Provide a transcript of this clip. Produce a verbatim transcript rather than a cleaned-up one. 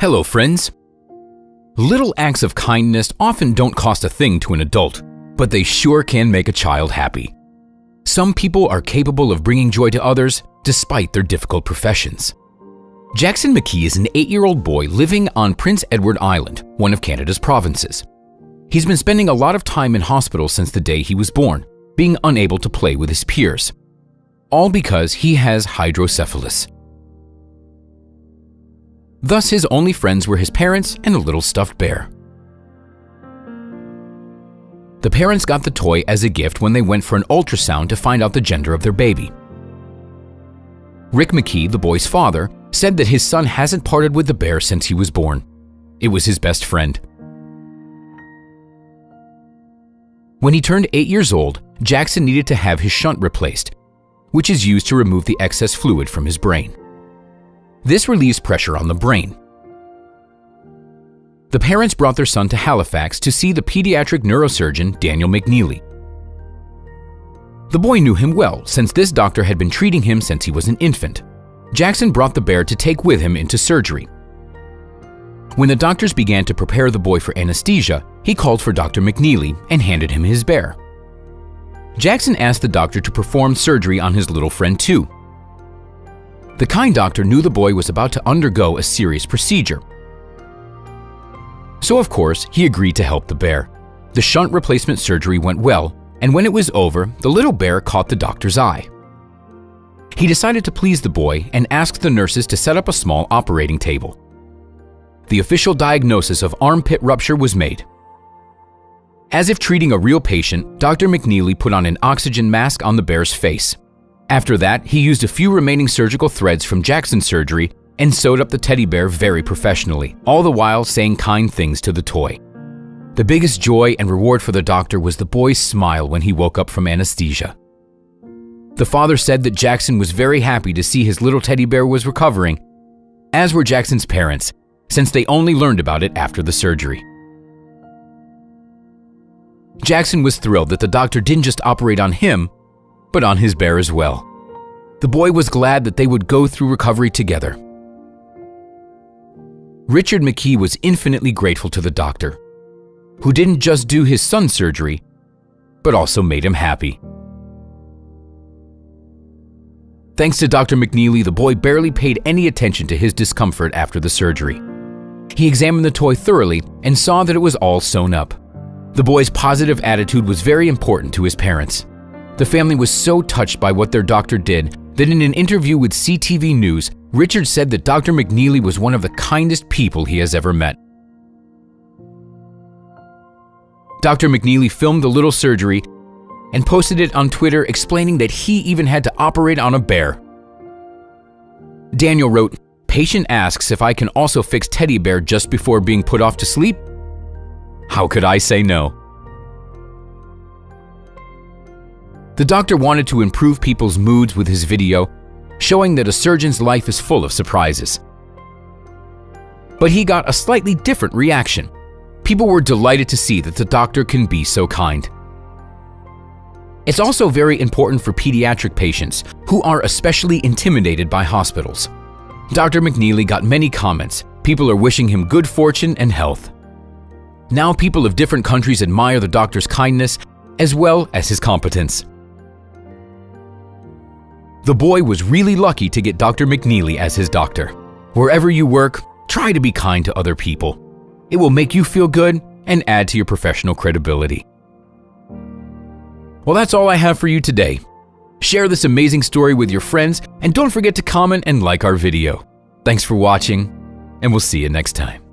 Hello friends. Little acts of kindness often don't cost a thing to an adult, but they sure can make a child happy. Some people are capable of bringing joy to others despite their difficult professions. Jackson McKee is an eight-year-old boy living on Prince Edward Island, one of Canada's provinces. He's been spending a lot of time in hospital since the day he was born, being unable to play with his peers, all because he has hydrocephalus. Thus, his only friends were his parents and a little stuffed bear. The parents got the toy as a gift when they went for an ultrasound to find out the gender of their baby. Rick McKee, the boy's father, said that his son hasn't parted with the bear since he was born. It was his best friend. When he turned eight years old, Jackson needed to have his shunt replaced, which is used to remove the excess fluid from his brain. This relieves pressure on the brain. The parents brought their son to Halifax to see the pediatric neurosurgeon Daniel McNeely. The boy knew him well, since this doctor had been treating him since he was an infant. Jackson brought the bear to take with him into surgery. When the doctors began to prepare the boy for anesthesia, he called for Doctor McNeely and handed him his bear. Jackson asked the doctor to perform surgery on his little friend too. The kind doctor knew the boy was about to undergo a serious procedure. So of course, he agreed to help the bear. The shunt replacement surgery went well, and when it was over, the little bear caught the doctor's eye. He decided to please the boy and asked the nurses to set up a small operating table. The official diagnosis of armpit rupture was made. As if treating a real patient, Doctor McNeely put on an oxygen mask on the bear's face. After that, he used a few remaining surgical threads from Jackson's surgery and sewed up the teddy bear very professionally, all the while saying kind things to the toy. The biggest joy and reward for the doctor was the boy's smile when he woke up from anesthesia. The father said that Jackson was very happy to see his little teddy bear was recovering, as were Jackson's parents, since they only learned about it after the surgery. Jackson was thrilled that the doctor didn't just operate on him, but on his bear as well. The boy was glad that they would go through recovery together. Richard McKee was infinitely grateful to the doctor, who didn't just do his son's surgery, but also made him happy. Thanks to Doctor McNeely, the boy barely paid any attention to his discomfort after the surgery. He examined the toy thoroughly and saw that it was all sewn up. The boy's positive attitude was very important to his parents. The family was so touched by what their doctor did that in an interview with C T V News, Richard said that Doctor McNeely was one of the kindest people he has ever met. Doctor McNeely filmed the little surgery and posted it on Twitter, explaining that he even had to operate on a bear. Daniel wrote, "Patient asks if I can also fix teddy bear just before being put off to sleep? How could I say no?" The doctor wanted to improve people's moods with his video, showing that a surgeon's life is full of surprises. But he got a slightly different reaction. People were delighted to see that the doctor can be so kind. It's also very important for pediatric patients who are especially intimidated by hospitals. Doctor McNeely got many comments. People are wishing him good fortune and health. Now people of different countries admire the doctor's kindness as well as his competence. The boy was really lucky to get Doctor McNeely as his doctor. Wherever you work, try to be kind to other people. It will make you feel good and add to your professional credibility. Well, that's all I have for you today. Share this amazing story with your friends and don't forget to comment and like our video. Thanks for watching, and we'll see you next time.